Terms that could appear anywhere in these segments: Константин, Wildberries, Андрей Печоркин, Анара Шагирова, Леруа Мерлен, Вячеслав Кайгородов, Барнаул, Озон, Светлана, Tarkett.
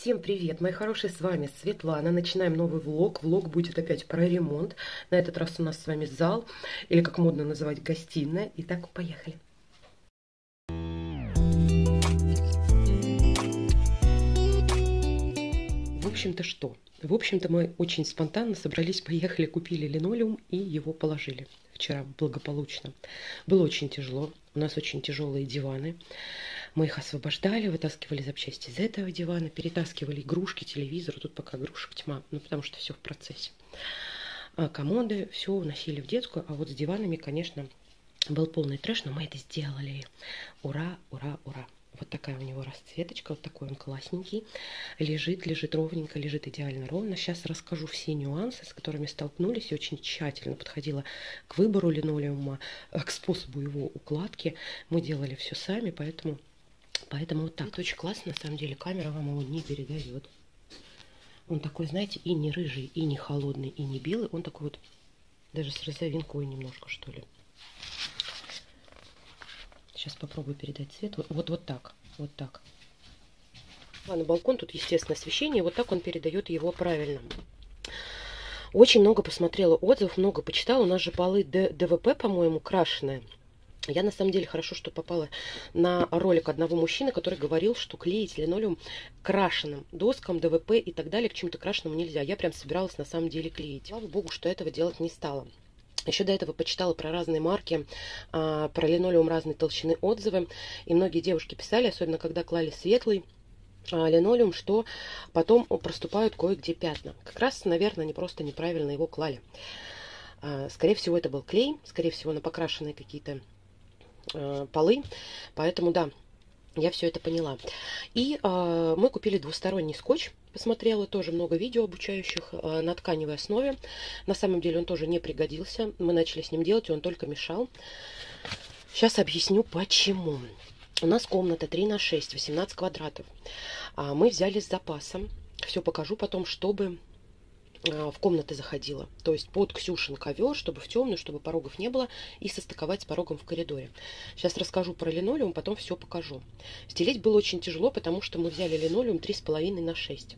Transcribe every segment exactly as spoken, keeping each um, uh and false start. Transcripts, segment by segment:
Всем привет, мои хорошие, с вами Светлана. Начинаем новый влог. Влог будет опять про ремонт. На этот раз у нас с вами зал, или как модно называть, гостиная. Итак, поехали. В общем-то что? В общем-то мы очень спонтанно собрались, поехали, купили линолеум и его положили вчера благополучно. Было очень тяжело. У нас очень тяжелые диваны. Мы их освобождали, вытаскивали запчасти из этого дивана, перетаскивали игрушки, телевизор. Тут пока игрушек тьма, ну потому что все в процессе. А комоды все уносили в детскую, а вот с диванами, конечно, был полный трэш, но мы это сделали. Ура, ура, ура. Вот такая у него расцветочка, вот такой он классненький. Лежит, лежит ровненько, лежит идеально ровно. Сейчас расскажу все нюансы, с которыми столкнулись. Я очень тщательно подходила к выбору линолеума, к способу его укладки. Мы делали все сами, поэтому... Поэтому вот так. Это очень классно, на самом деле, камера вам его не передает. Он такой, знаете, и не рыжий, и не холодный, и не белый. Он такой вот, даже с розовинкой немножко, что ли. Сейчас попробую передать цвет. Вот, вот, вот так, вот так. Ладно, балкон, тут, естественно, освещение. Вот так он передает его правильно. Очень много посмотрела отзывов, много почитала. У нас же полы ДВП, по-моему, крашеные. Я, на самом деле, хорошо, что попала на ролик одного мужчины, который говорил, что клеить линолеум крашеным доскам, ДВП и так далее, к чему-то крашеному нельзя. Я прям собиралась, на самом деле, клеить. Слава богу, что этого делать не стала. Еще до этого почитала про разные марки, про линолеум разной толщины отзывы. И многие девушки писали, особенно когда клали светлый линолеум, что потом проступают кое-где пятна. Как раз, наверное, они просто неправильно его клали. Скорее всего, это был клей, скорее всего, на покрашенные какие-то полы, поэтому да, я все это поняла. И э, мы купили двусторонний скотч, посмотрела тоже много видео обучающих э, на тканевой основе. На самом деле он тоже не пригодился, мы начали с ним делать, и он только мешал. Сейчас объясню почему. У нас комната три на шесть, восемнадцать квадратов. А мы взяли с запасом, все покажу потом, чтобы в комнаты заходила, то есть под Ксюшин ковер, чтобы в темную, чтобы порогов не было, и состыковать с порогом в коридоре. Сейчас расскажу про линолеум, потом все покажу. Стелить было очень тяжело, потому что мы взяли линолеум три с половиной на шесть.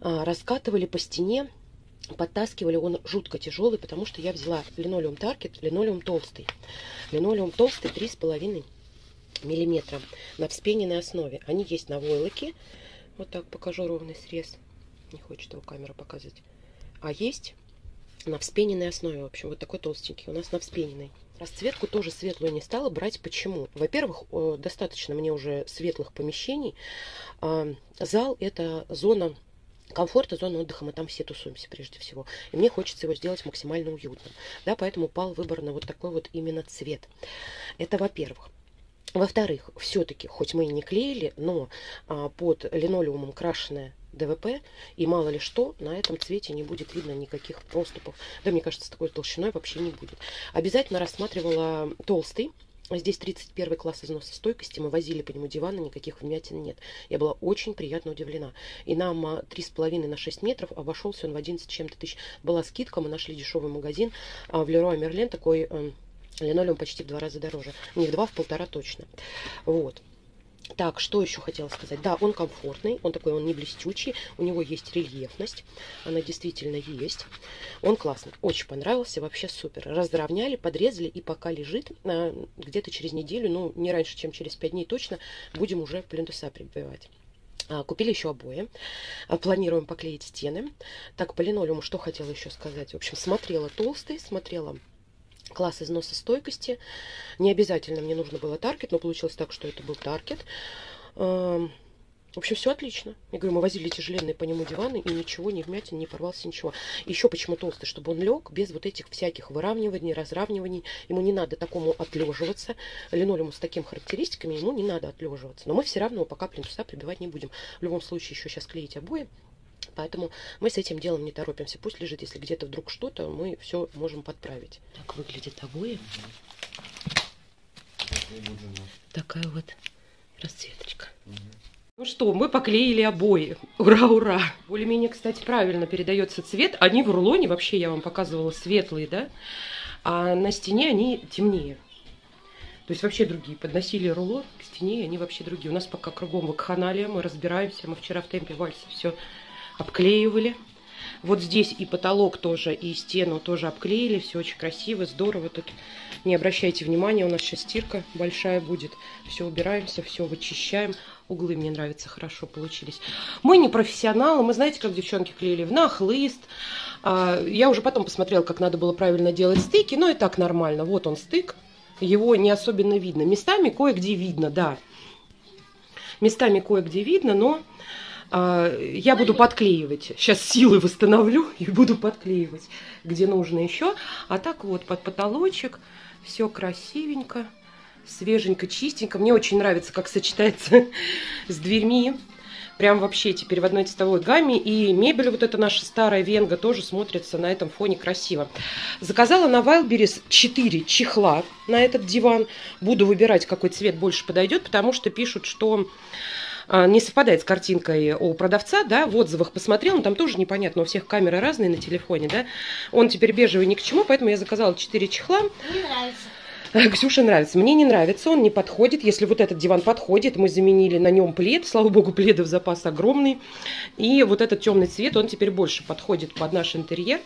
Раскатывали по стене, подтаскивали, он жутко тяжелый, потому что я взяла линолеум Tarkett, линолеум толстый. Линолеум толстый три с половиной миллиметра на вспененной основе. Они есть на войлоке. Вот так покажу ровный срез. Не хочет его камера показывать. А есть на вспененной основе, в общем, вот такой толстенький. У нас на вспененной. Расцветку тоже светлую не стала брать. Почему? Во-первых, достаточно мне уже светлых помещений. Зал – это зона комфорта, зона отдыха. Мы там все тусуемся прежде всего. И мне хочется его сделать максимально уютным. Да, поэтому пал выбор на вот такой вот именно цвет. Это во-первых. Во-вторых, все-таки, хоть мы и не клеили, но под линолеумом крашеная ДВП, и мало ли что, на этом цвете не будет видно никаких проступов. Да, мне кажется, с такой толщиной вообще не будет. Обязательно рассматривала толстый. Здесь тридцать первый класс износостойкости. Мы возили по нему диваны, никаких вмятин нет. Я была очень приятно удивлена. И нам три с половиной на шесть метров обошелся он в одиннадцать чем-то тысяч. Была скидка, мы нашли дешевый магазин в Леруа Мерлен. Такой линолеум почти в два раза дороже. Не в два, в полтора точно. Вот. Так, что еще хотела сказать? Да, он комфортный, он такой, он не блестючий, у него есть рельефность, она действительно есть. Он классный, очень понравился, вообще супер. Разровняли, подрезали, и пока лежит, где-то через неделю, ну, не раньше, чем через пять дней точно, будем уже плинтуса прибивать. Купили еще обои, планируем поклеить стены. Так, по линолеуму что хотела еще сказать? В общем, смотрела толстый, смотрела... класс износа стойкости. Не обязательно мне нужно было Tarkett, но получилось так, что это был Tarkett. В общем, все отлично. Я говорю, мы возили тяжеленные по нему диваны, и ничего, не вмятин, не порвался, ничего. Еще почему толстый? Чтобы он лег без вот этих всяких выравниваний, разравниваний. Ему не надо такому отлеживаться. Линолеуму с такими характеристиками ему не надо отлеживаться. Но мы все равно пока плинтуса прибивать не будем. В любом случае еще сейчас клеить обои. Поэтому мы с этим делом не торопимся. Пусть лежит, если где-то вдруг что-то, мы все можем подправить. Так выглядят обои. Такая вот расцветочка. Угу. Ну что, мы поклеили обои. Ура, ура! Более-менее, кстати, правильно передается цвет. Они в рулоне, вообще я вам показывала, светлые, да? А на стене они темнее. То есть вообще другие. Подносили рулон к стене, и они вообще другие. У нас пока кругом вакханалия, мы разбираемся. Мы вчера в темпе вальса все обклеивали. Вот здесь и потолок тоже, и стену тоже обклеили. Все очень красиво, здорово. Тут не обращайте внимания, у нас сейчас стирка большая будет. Все убираемся, все вычищаем. Углы мне нравятся, хорошо получились. Мы не профессионалы, мы знаете, как девчонки клеили? В нахлыст. Я уже потом посмотрела, как надо было правильно делать стыки, но и так нормально. Вот он стык, его не особенно видно. Местами кое-где видно, да. Местами кое-где видно, но... Я буду подклеивать. Сейчас силы восстановлю и буду подклеивать, где нужно еще. А так вот, под потолочек все красивенько, свеженько, чистенько. Мне очень нравится, как сочетается с дверьми. Прям вообще теперь в одной цветовой гамме. И мебель вот эта наша старая венга тоже смотрится на этом фоне красиво. Заказала на Wildberries четыре чехла на этот диван. Буду выбирать, какой цвет больше подойдет, потому что пишут, что... не совпадает с картинкой у продавца, да, в отзывах посмотрел, но там тоже непонятно, у всех камеры разные на телефоне, да, он теперь бежевый ни к чему, поэтому я заказала четыре чехла. Мне нравится. Ксюше нравится, мне не нравится, он не подходит, если вот этот диван подходит, мы заменили на нем плед, слава богу, пледов запас огромный, и вот этот темный цвет, он теперь больше подходит под наш интерьер,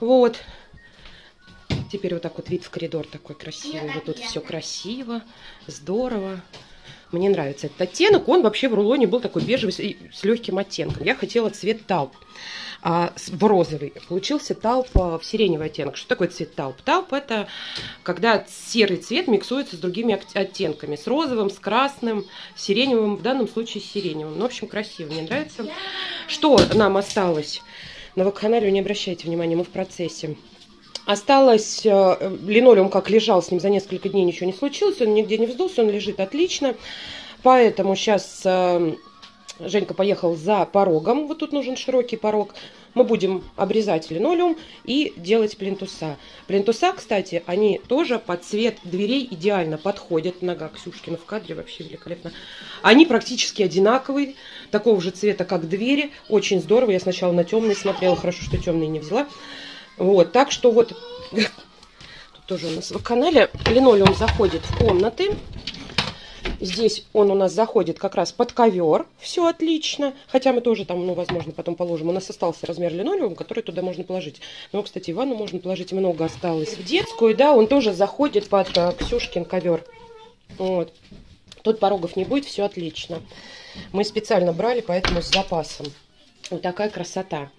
вот. Теперь вот так вот вид в коридор такой красивый, вот тут все красиво, здорово. Мне нравится этот оттенок. Он вообще в рулоне был такой бежевый с легким оттенком. Я хотела цвет талп а, в розовый. Получился талп а, в сиреневый оттенок. Что такое цвет талп? Талп — это когда серый цвет миксуется с другими оттенками. С розовым, с красным, с сиреневым. В данном случае с сиреневым. Ну, в общем, красиво. Мне нравится. Что нам осталось? На вакханалию не обращайте внимания. Мы в процессе. Осталось, линолеум как лежал, с ним за несколько дней ничего не случилось, он нигде не вздулся, он лежит отлично, поэтому сейчас Женька поехал за порогом, вот тут нужен широкий порог, мы будем обрезать линолеум и делать плинтуса. Плинтуса, кстати, они тоже под цвет дверей идеально подходят, нога Ксюшкина в кадре вообще великолепно, они практически одинаковые, такого же цвета, как двери, очень здорово, я сначала на темные смотрела, хорошо, что темные не взяла. Вот, так что вот, тут тоже у нас в канале линолеум заходит в комнаты. Здесь он у нас заходит как раз под ковер, все отлично. Хотя мы тоже там, ну, возможно, потом положим. У нас остался размер линолеума, который туда можно положить. Но, кстати, в ванну можно положить, много осталось. В детскую, да, он тоже заходит под uh, Ксюшкин ковер. Вот, тут порогов не будет, все отлично. Мы специально брали, поэтому с запасом. Вот такая красота.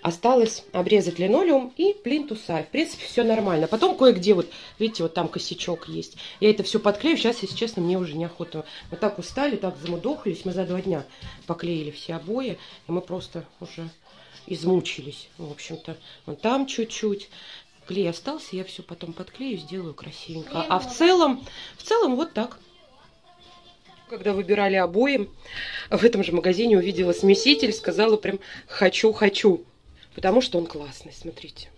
Осталось обрезать линолеум и плинтуса. В принципе, все нормально. Потом кое-где, вот, видите, вот там косячок есть. Я это все подклею. Сейчас, если честно, мне уже неохота. Мы так устали, так замудохались. Мы за два дня поклеили все обои. И мы просто уже измучились. В общем-то, вон там чуть-чуть. Клей остался, я все потом подклею, сделаю красивенько. А в целом, в целом вот так. Когда выбирали обои, в этом же магазине увидела смеситель. Сказала прям «хочу-хочу». Потому что он классный, смотрите.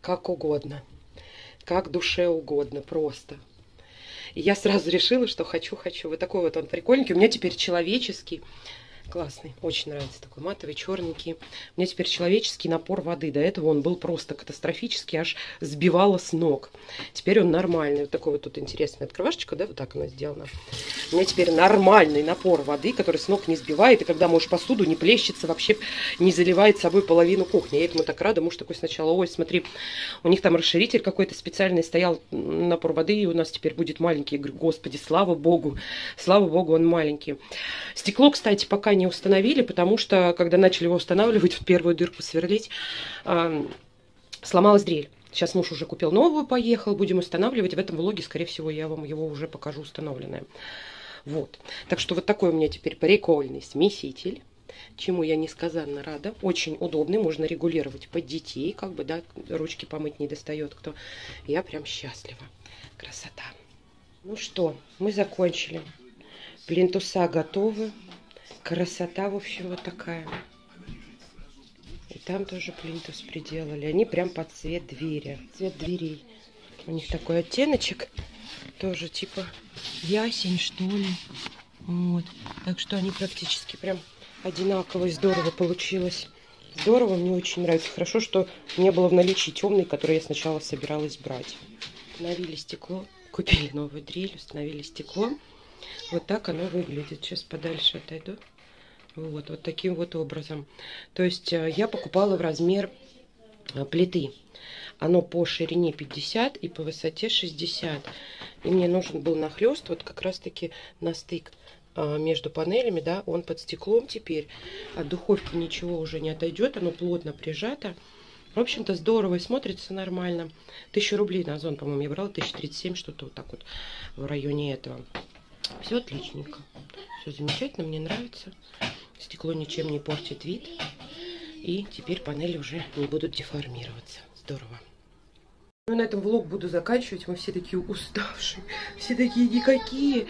Как угодно. Как душе угодно, просто. И я сразу решила, что хочу-хочу. Вот такой вот он прикольненький. У меня теперь человеческий. Классный. Очень нравится такой матовый, черненький. У меня теперь человеческий напор воды. До этого он был просто катастрофический, аж сбивало с ног. Теперь он нормальный. Вот такой вот тут интересная открывашечка, да, вот так она сделана. У меня теперь нормальный напор воды, который с ног не сбивает. И когда можешь посуду, не плещется, вообще не заливает собой половину кухни. Я этому так рада. Муж такой сначала: ой, смотри, у них там расширитель какой-то специальный стоял, напор воды, и у нас теперь будет маленький. Я говорю: господи, слава богу, слава богу, он маленький. Стекло, кстати, пока не установили, потому что, когда начали его устанавливать, в первую дырку сверлить, э, сломалась дрель. Сейчас муж уже купил новую, поехал, будем устанавливать. В этом влоге, скорее всего, я вам его уже покажу установленное. Вот. Так что вот такой у меня теперь прикольный смеситель, чему я несказанно рада. Очень удобный, можно регулировать под детей, как бы, да, ручки помыть не достает кто. Я прям счастлива. Красота. Ну что, мы закончили. Плинтуса готовы. Красота, в общем, вот такая. И там тоже плинтус приделали. Они прям под цвет двери. Цвет дверей. У них такой оттеночек. Тоже типа ясень, что ли. Вот. Так что они практически прям одинаковые. Здорово получилось. Здорово, мне очень нравится. Хорошо, что не было в наличии темный, который я сначала собиралась брать. установили стекло, купили новую дрель, установили стекло. Вот так оно выглядит. Сейчас подальше отойду. Вот, вот таким вот образом. То есть я покупала в размер плиты. Оно по ширине пятьдесят и по высоте шестьдесят. И мне нужен был нахлест, вот как раз-таки на стык между панелями, да, он под стеклом теперь. От духовки ничего уже не отойдет, оно плотно прижато. В общем-то, здорово и смотрится нормально. Тысячу рублей на Озон, по-моему, я брала, тысяча тридцать семь, что-то вот так вот в районе этого. Все отличненько. Все замечательно, мне нравится. Стекло ничем не портит вид. И теперь панели уже не будут деформироваться. Здорово. Ну, на этом влог буду заканчивать. Мы все такие уставшие, все такие никакие.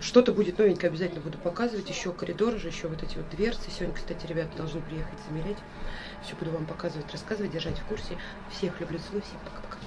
Что-то будет новенькое, обязательно буду показывать. Еще коридор же, еще вот эти вот дверцы. Сегодня, кстати, ребята должны приехать замерять. Все буду вам показывать, рассказывать, держать в курсе. Всех люблю, целую, всем пока-пока.